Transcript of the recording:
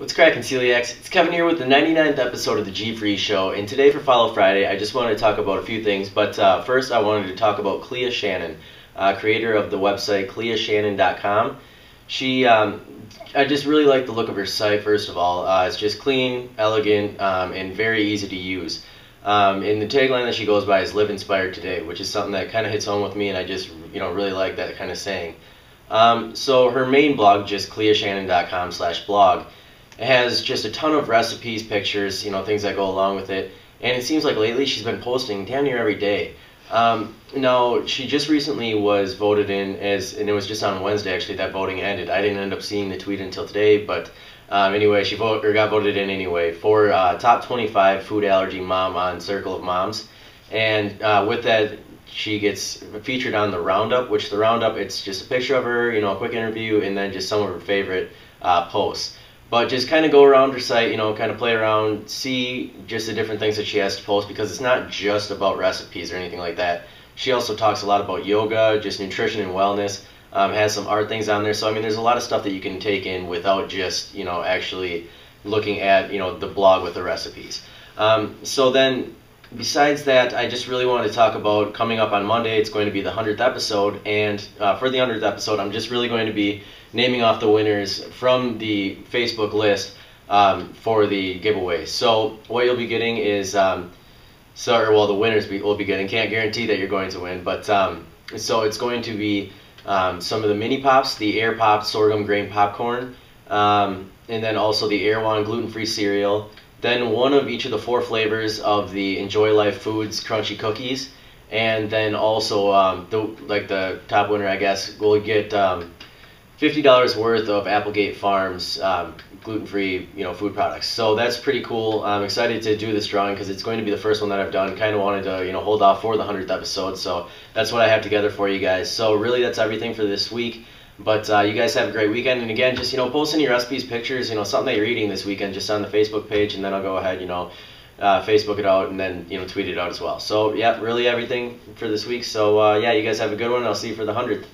What's cracking, Celiacs? It's Kevin here with the 99th episode of the G-Free Show, and today for Follow Friday, I just wanted to talk about a few things, but first I wanted to talk about Clea Shannon, creator of the website cleashannon.com. She, I just really like the look of her site, first of all. It's just clean, elegant, and very easy to use. And the tagline that she goes by is "Live Inspired Today," which is something that kind of hits home with me, and I just, really like that kind of saying. So her main blog, just cleashannon.com/blog, it has just a ton of recipes, pictures, things that go along with it. And it seems like lately she's been posting down here every day. Now, she just recently was voted in as, and it was just on Wednesday actually that voting ended. I didn't end up seeing the tweet until today, but anyway, she got voted in anyway for top 25 food allergy mom on Circle of Moms. And with that, she gets featured on the Roundup, which the Roundup, it's just a picture of her, a quick interview, and then just some of her favorite posts. But just kind of go around her site, kind of play around, see just the different things that she has to post, because it's not just about recipes or anything like that. She also talks a lot about yoga, just nutrition and wellness, has some art things on there. So, I mean, there's a lot of stuff that you can take in without just, actually looking at, the blog with the recipes. So then, besides that, I just really want to talk about coming up on Monday. It's going to be the 100th episode, and for the 100th episode, I'm just really going to be naming off the winners from the Facebook list for the giveaway. So what you'll be getting is, the winners will be getting. Can't guarantee that you're going to win, but so it's going to be some of the mini pops, the air pop sorghum grain popcorn, and then also the Erewhon gluten-free cereal. Then one of each of the four flavors of the Enjoy Life Foods crunchy cookies, and then also the top winner, I guess, will get $50 worth of Applegate Farms gluten-free food products. So that's pretty cool. I'm excited to do this drawing because it's going to be the first one that I've done. Kind of wanted to hold off for the 100th episode, so that's what I have together for you guys. So really, that's everything for this week. But you guys have a great weekend, and again, just post any recipes, pictures, something that you're eating this weekend, just on the Facebook page, and then I'll go ahead, Facebook it out, and then tweet it out as well. So yeah, really everything for this week. So yeah, you guys have a good one. I'll see you for the 100th.